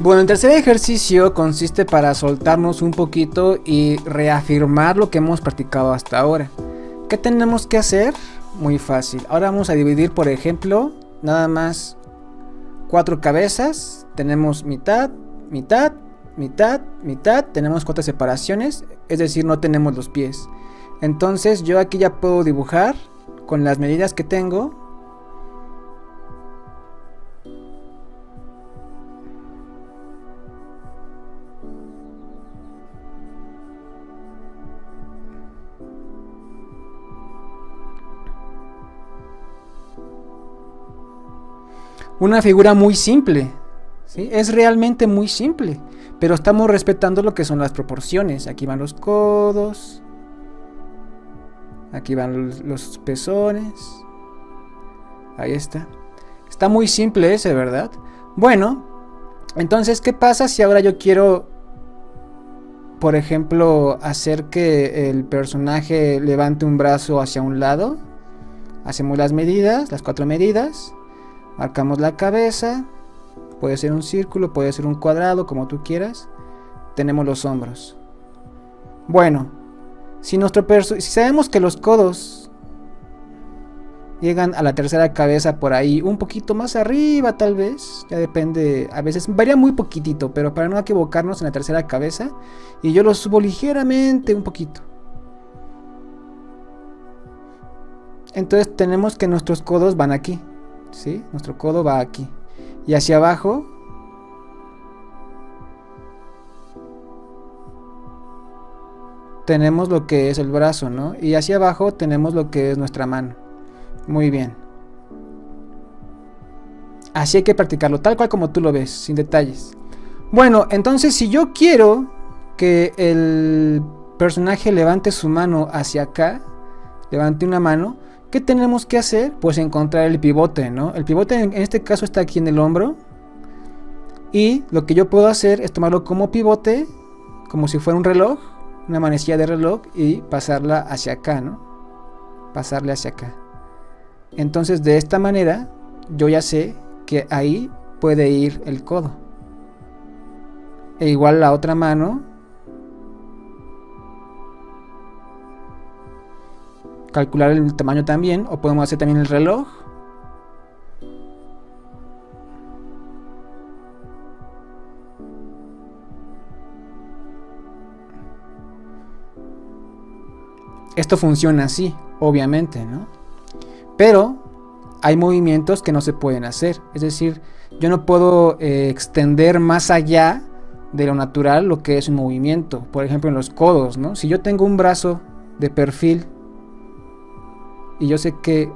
Bueno, el tercer ejercicio consiste para soltarnos un poquito y reafirmar lo que hemos practicado hasta ahora. ¿Qué tenemos que hacer? Muy fácil. Ahora vamos a dividir, por ejemplo, nada más 4 cabezas. Tenemos mitad, mitad, mitad, mitad. Tenemos 4 separaciones, es decir, no tenemos los pies. Entonces yo aquí ya puedo dibujar con las medidas que tengo. Una figura muy simple, ¿sí? Es realmente muy simple, pero estamos respetando lo que son las proporciones. Aquí van los codos, aquí van los pezones, ahí está. Está muy simple ese, ¿verdad? Bueno, entonces, ¿qué pasa si ahora yo quiero, por ejemplo, hacer que el personaje levante un brazo hacia un lado? Hacemos las medidas, las 4 medidas. Marcamos la cabeza, puede ser un círculo, puede ser un cuadrado, como tú quieras. Tenemos los hombros. Bueno, si sabemos que los codos llegan a la tercera cabeza por ahí, un poquito más arriba tal vez, ya depende, a veces varía muy poquitito, pero para no equivocarnos en la tercera cabeza, y yo los subo ligeramente un poquito. Entonces tenemos que nuestros codos van aquí. ¿Sí? Nuestro codo va aquí y hacia abajo tenemos lo que es el brazo, ¿no? Y hacia abajo tenemos lo que es nuestra mano. Muy bien, así hay que practicarlo tal cual como tú lo ves, sin detalles. Bueno, entonces si yo quiero que el personaje levante su mano hacia acá, levante una mano, ¿qué tenemos que hacer? Pues encontrar el pivote, ¿no? El pivote en este caso está aquí en el hombro. Y lo que yo puedo hacer es tomarlo como pivote, como si fuera un reloj, una manecilla de reloj, y pasarla hacia acá, ¿no? Pasarle hacia acá. Entonces de esta manera yo ya sé que ahí puede ir el codo. E igual la otra mano. Calcular el tamaño también, o podemos hacer también el reloj. Esto funciona así, obviamente, ¿no? Pero hay movimientos que no se pueden hacer. Es decir, yo no puedo extender más allá de lo natural lo que es un movimiento. Por ejemplo, en los codos, ¿no? Si yo tengo un brazo de perfil y yo sé que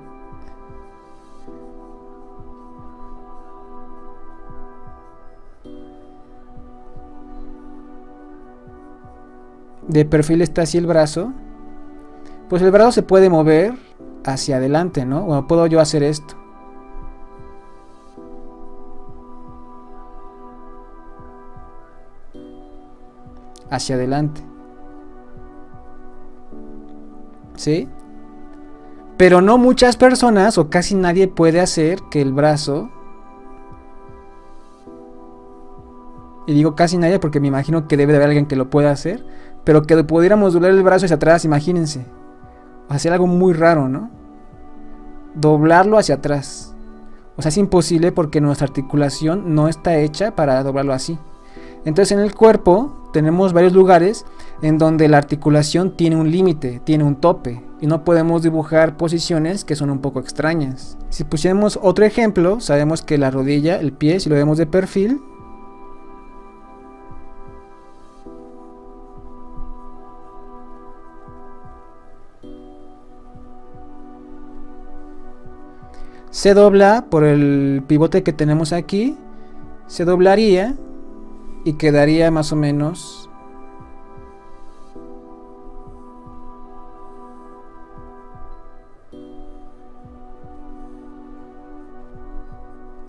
de perfil está así el brazo, pues el brazo se puede mover hacia adelante, ¿no? Bueno, puedo yo hacer esto. Hacia adelante. ¿Sí? Pero no muchas personas o casi nadie puede hacer que el brazo, y digo casi nadie porque me imagino que debe de haber alguien que lo pueda hacer, pero que pudiéramos doblar el brazo hacia atrás, imagínense, hacer algo muy raro, ¿no? Doblarlo hacia atrás, o sea, es imposible porque nuestra articulación no está hecha para doblarlo así. Entonces en el cuerpo tenemos varios lugares en donde la articulación tiene un límite, tiene un tope, y no podemos dibujar posiciones que son un poco extrañas. Si pusiéramos otro ejemplo, sabemos que la rodilla, el pie, si lo vemos de perfil, se dobla por el pivote que tenemos aquí, se doblaría y quedaría más o menos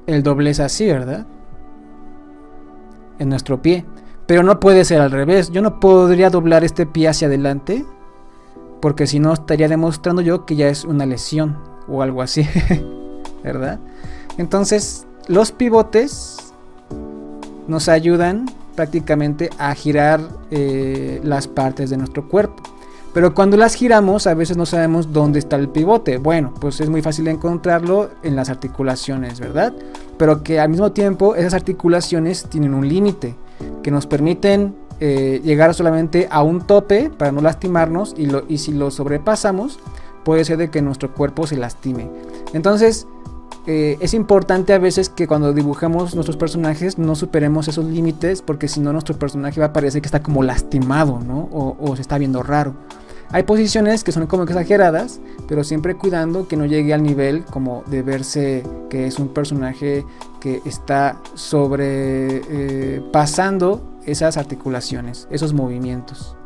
el doblez así, ¿verdad? En nuestro pie. Pero no puede ser al revés. Yo no podría doblar este pie hacia adelante, porque si no estaría demostrando yo que ya es una lesión o algo así, ¿verdad? Entonces los pivotes nos ayudan prácticamente a girar las partes de nuestro cuerpo. Pero cuando las giramos a veces no sabemos dónde está el pivote. Bueno, pues es muy fácil encontrarlo en las articulaciones, ¿verdad? Pero que al mismo tiempo esas articulaciones tienen un límite que nos permiten llegar solamente a un tope para no lastimarnos, y si lo sobrepasamos puede ser de que nuestro cuerpo se lastime. Entonces es importante a veces que cuando dibujamos nuestros personajes no superemos esos límites, porque si no nuestro personaje va a parecer que está como lastimado, ¿no? O se está viendo raro. Hay posiciones que son como exageradas, pero siempre cuidando que no llegue al nivel como de verse que es un personaje que está sobrepasando esas articulaciones, esos movimientos.